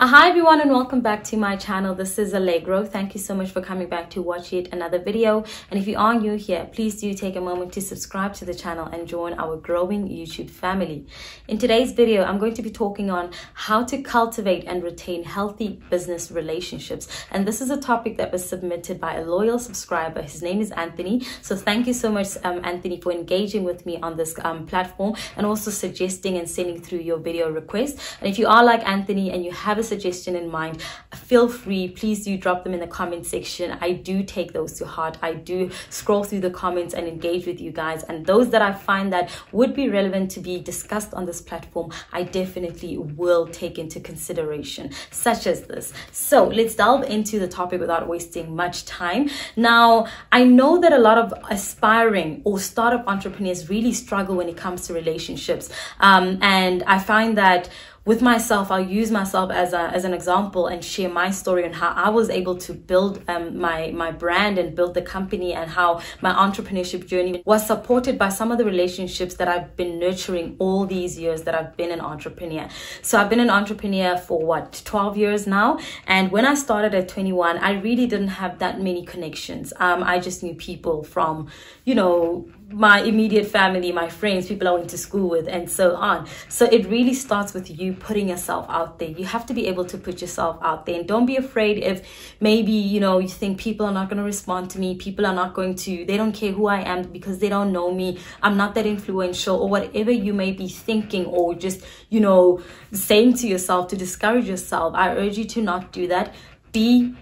Hi everyone, and welcome back to my channel. This is Allegro. Thank you so much for coming back to watch yet another video. And if you are new here, please do take a moment to subscribe to the channel and join our growing YouTube family. In today's video, I'm going to be talking on how to cultivate and retain healthy business relationships. And this is a topic that was submitted by a loyal subscriber. His name is Anthony. So thank you so much, Anthony, for engaging with me on this platform and also suggesting and sending through your video requests. And if you are like Anthony and you have a suggestion in mind, feel free, please do drop them in the comment section. I do take those to heart. I do scroll through the comments and engage with you guys, and those that I find that would be relevant to be discussed on this platform, I definitely will take into consideration, such as this. So let's delve into the topic without wasting much time. Now, I know that a lot of aspiring or startup entrepreneurs really struggle when it comes to relationships, and I find that with myself, I'll use myself as an example and share my story on how I was able to build my brand and build the company, and how my entrepreneurship journey was supported by some of the relationships that I've been nurturing all these years that I've been an entrepreneur. So I've been an entrepreneur for what, 12 years now. And when I started at 21, I really didn't have that many connections. I just knew people from, you know, my immediate family, my friends, people I went to school with, and so on. So it really starts with you putting yourself out there. You have to be able to put yourself out there, and don't be afraid if maybe, you know, you think people are not going to respond to me, people are not going to, they don't care who I am because they don't know me, I'm not that influential, or whatever you may be thinking, or just, you know, saying to yourself to discourage yourself. I urge you to not do that. Be,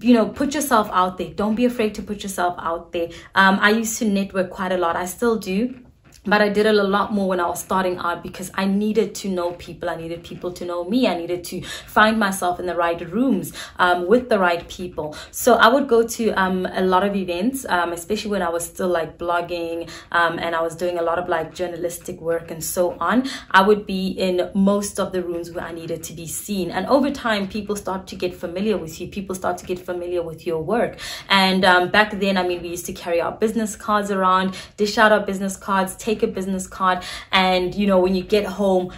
you know, put yourself out there. Don't be afraid to put yourself out there. I used to network quite a lot. I still do. But I did it a lot more when I was starting out, because I needed to know people. I needed people to know me. I needed to find myself in the right rooms with the right people. So I would go to a lot of events, especially when I was still like blogging and I was doing a lot of like journalistic work and so on. I would be in most of the rooms where I needed to be seen. And over time, people start to get familiar with you. People start to get familiar with your work. And back then, I mean, we used to carry our business cards around, dish out our business cards, take a business card, and you know, when you get home,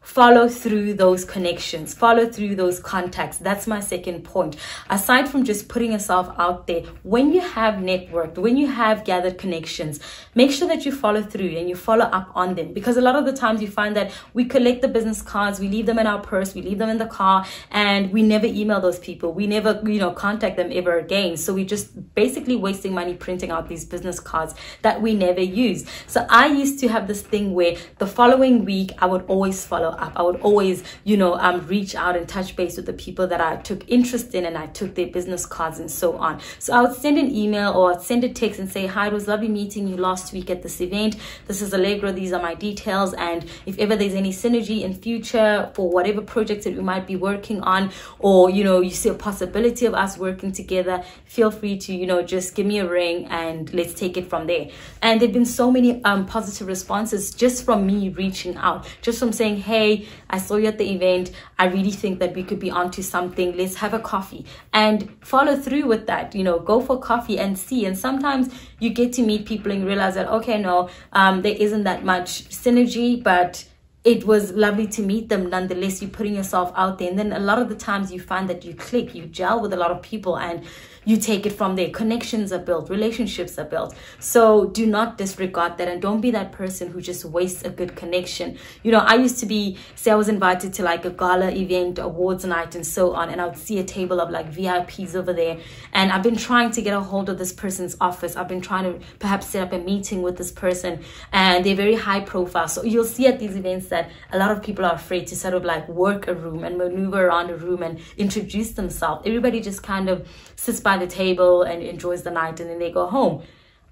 follow through those connections, follow through those contacts. That's my second point. Aside from just putting yourself out there, when you have networked, when you have gathered connections, make sure that you follow through and you follow up on them, because a lot of the times you find that we collect the business cards, we leave them in our purse, we leave them in the car, and we never email those people, we never, you know, contact them ever again. So we just basically wasting money printing out these business cards that we never use. So I used to have this thing where the following week I would always follow up. I would always, you know, reach out and touch base with the people that I took interest in, and I took their business cards and so on. So I would send an email, or I'd send a text and say, hi, it was lovely meeting you last week at this event. This is Allegro. These are my details. And if ever there's any synergy in future for whatever projects that we might be working on, or, you know, you see a possibility of us working together, feel free to, you know, just give me a ring and let's take it from there. And there've been so many positive responses just from me reaching out, just from saying, hey, I saw you at the event, I really think that we could be onto something, let's have a coffee. And follow through with that, you know, go for coffee and see. And sometimes you get to meet people and realize that, okay, no, there isn't that much synergy, but it was lovely to meet them nonetheless. You're putting yourself out there, and then a lot of the times you find that you click, you gel with a lot of people, and you take it from there. Connections are built, relationships are built. So do not disregard that, and don't be that person who just wastes a good connection. You know, I used to be, say I was invited to like a gala event, awards night and so on, and I would see a table of like VIPs over there, and I've been trying to get a hold of this person's office. I've been trying to perhaps set up a meeting with this person, and they're very high profile. So you'll see at these events that a lot of people are afraid to sort of like work a room and maneuver around a room and introduce themselves. Everybody just kind of sits by the table and enjoys the night, and then they go home.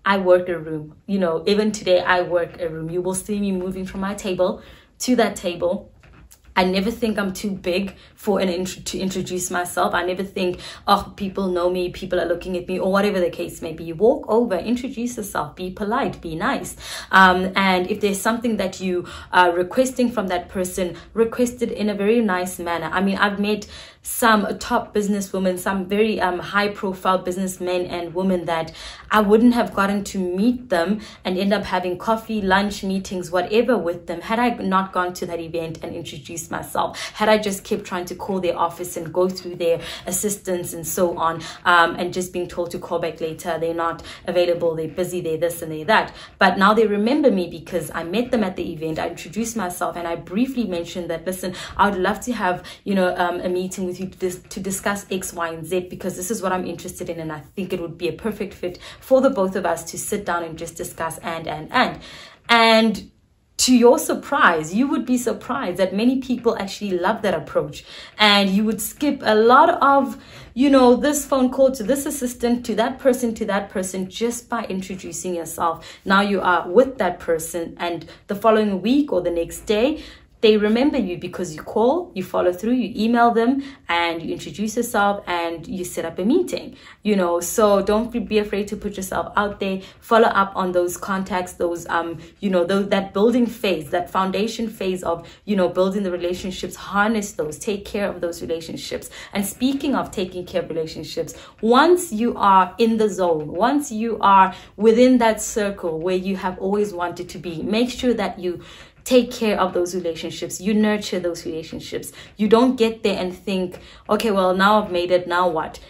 I work a room. You know, even today I work a room. You will see me moving from my table to that table. I never think I'm too big for an to introduce myself. I never think, oh, people know me, people are looking at me, or whatever the case may be. You walk over, introduce yourself, be polite, be nice. And if there's something that you are requesting from that person, request it in a very nice manner. I mean, I've met some top businesswomen, some very high profile businessmen and women that I wouldn't have gotten to meet them and end up having coffee, lunch, meetings, whatever with them, had I not gone to that event and introduced police myself. Had I just kept trying to call their office and go through their assistants and so on, and just being told to call back later, they're not available, they're busy, they're this and they're that. But now they remember me because I met them at the event, I introduced myself, and I briefly mentioned that, listen, I would love to have, you know, a meeting with you to discuss X, Y, and Z, because this is what I'm interested in, and I think it would be a perfect fit for the both of us to sit down and just discuss and. To your surprise, you would be surprised that many people actually love that approach, and you would skip a lot of, you know, this phone call to this assistant, to that person, just by introducing yourself. Now you are with that person, and the following week or the next day, they remember you because you call, you follow through, you email them, and you introduce yourself, and you set up a meeting, you know. So don't be afraid to put yourself out there, follow up on those contacts, those, you know, that building phase, that foundation phase of, you know, building the relationships. Harness those, take care of those relationships. And speaking of taking care of relationships, once you are in the zone, once you are within that circle where you have always wanted to be, make sure that you take care of those relationships, you nurture those relationships. You don't get there and think, okay, well, now I've made it, now what?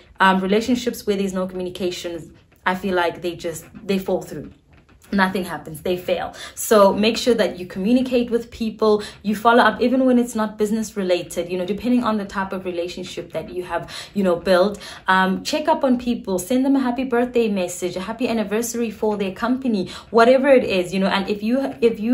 Relationships where there's no communication, I feel like they fall through. Nothing happens, they fail. So make sure that you communicate with people, you follow up, even when it's not business related, you know, depending on the type of relationship that you have, you know, built. Check up on people, send them a happy birthday message, a happy anniversary for their company, whatever it is, you know. And if you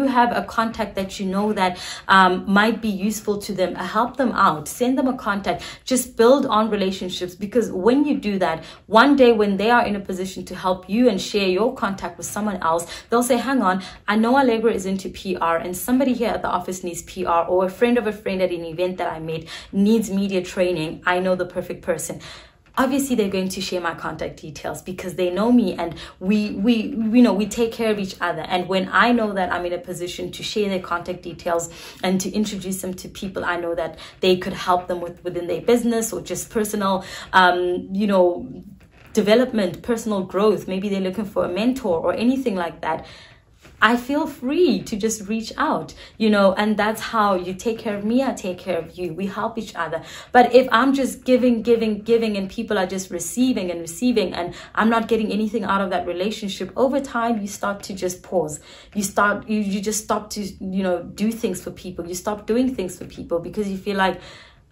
have a contact that you know that might be useful to them, help them out, send them a contact. Just build on relationships, because when you do that, one day when they are in a position to help you and share your contact with someone else, they'll say, hang on, I know Allegro is into PR, and somebody here at the office needs PR, or a friend of a friend at an event that I made needs media training. I know the perfect person. Obviously, they're going to share my contact details because they know me, and we know we take care of each other. And when I know that I'm in a position to share their contact details and to introduce them to people, I know that they could help them within their business or just personal, you know, development, personal growth. Maybe they're looking for a mentor or anything like that. I feel free to just reach out, you know, and that's how you take care of me, I take care of you. We help each other. But if I'm just giving, giving, giving, and people are just receiving and receiving, and I'm not getting anything out of that relationship, over time, you start to just pause. You just stop to, you know, do things for people. You stop doing things for people because you feel like,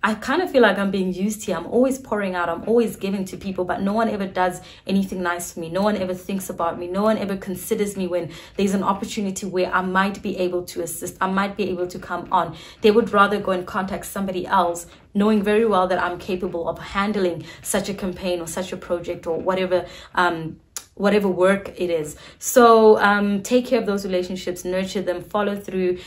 I kind of feel like I'm being used here. I'm always pouring out. I'm always giving to people, but no one ever does anything nice for me. No one ever thinks about me. No one ever considers me when there's an opportunity where I might be able to assist. I might be able to come on. They would rather go and contact somebody else, knowing very well that I'm capable of handling such a campaign or such a project or whatever, whatever work it is. So take care of those relationships, nurture them, follow through,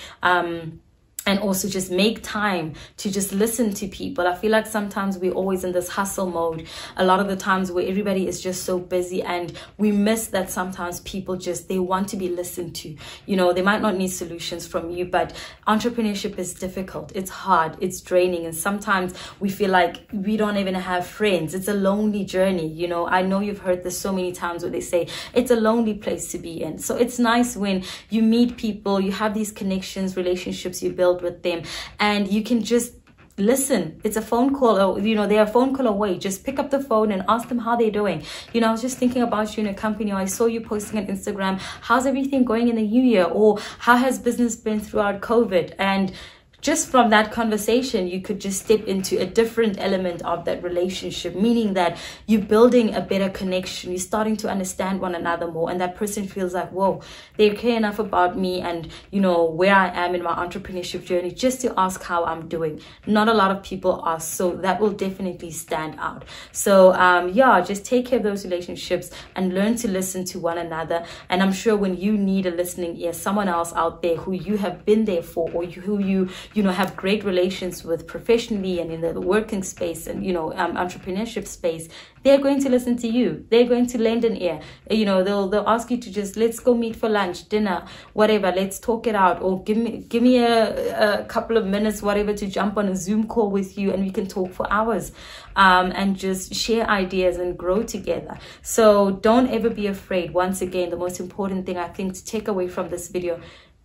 and also just make time to just listen to people. I feel like sometimes we're always in this hustle mode. A lot of the times where everybody is just so busy, and we miss that sometimes people just, they want to be listened to. You know, they might not need solutions from you, but entrepreneurship is difficult. It's hard, it's draining. And sometimes we feel like we don't even have friends. It's a lonely journey. You know, I know you've heard this so many times where they say it's a lonely place to be in. So it's nice when you meet people, you have these connections, relationships you build with them, and you can just listen. It's a phone call, or, you know, they're a phone call away. Just pick up the phone and ask them how they're doing. You know, I was just thinking about you in a company, or I saw you posting on Instagram. How's everything going in the new year? Or how has business been throughout COVID? And just from that conversation, you could just step into a different element of that relationship, meaning that you're building a better connection. You're starting to understand one another more, and that person feels like, whoa, they care enough about me and, you know, where I am in my entrepreneurship journey just to ask how I'm doing. Not a lot of people ask, so that will definitely stand out. So, yeah, just take care of those relationships and learn to listen to one another. And I'm sure when you need a listening ear, someone else out there who you have been there for, or who you know, have great relations with professionally and in the working space and, you know, entrepreneurship space, they're going to listen to you. They're going to lend an ear. You know, they'll ask you to just, let's go meet for lunch, dinner, whatever. Let's talk it out, or give me a couple of minutes, whatever, to jump on a Zoom call with you, and we can talk for hours and just share ideas and grow together. So don't ever be afraid. Once again, the most important thing I think to take away from this video,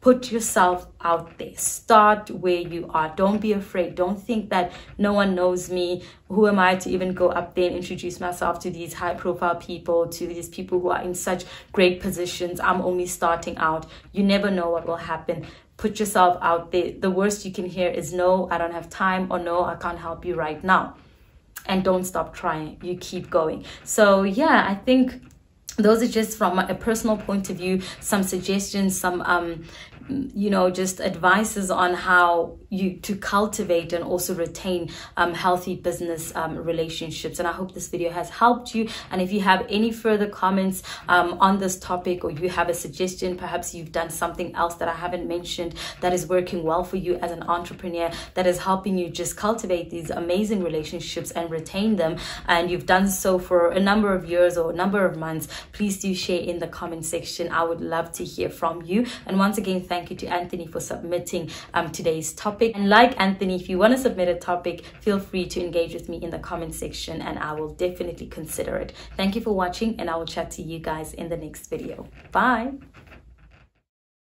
Put yourself out there. Start where you are. Don't be afraid. Don't think that no one knows me. Who am I to even go up there and introduce myself to these high profile people, to these people who are in such great positions? I'm only starting out. You never know what will happen. Put yourself out there. The worst you can hear is no, I don't have time, or no, I can't help you right now. And don't stop trying. You keep going. So yeah, I think those are just from a personal point of view, some suggestions, some you know, just advices on how to cultivate and also retain healthy business relationships. And I hope this video has helped you. And if you have any further comments on this topic, or you have a suggestion, perhaps you've done something else that I haven't mentioned that is working well for you as an entrepreneur, that is helping you just cultivate these amazing relationships and retain them, and you've done so for a number of years or a number of months, please do share in the comment section. I would love to hear from you. And once again, thank you to Anthony for submitting today's topic. And like Anthony, if you want to submit a topic, feel free to engage with me in the comment section, and I will definitely consider it. Thank you for watching, and I will chat to you guys in the next video. Bye.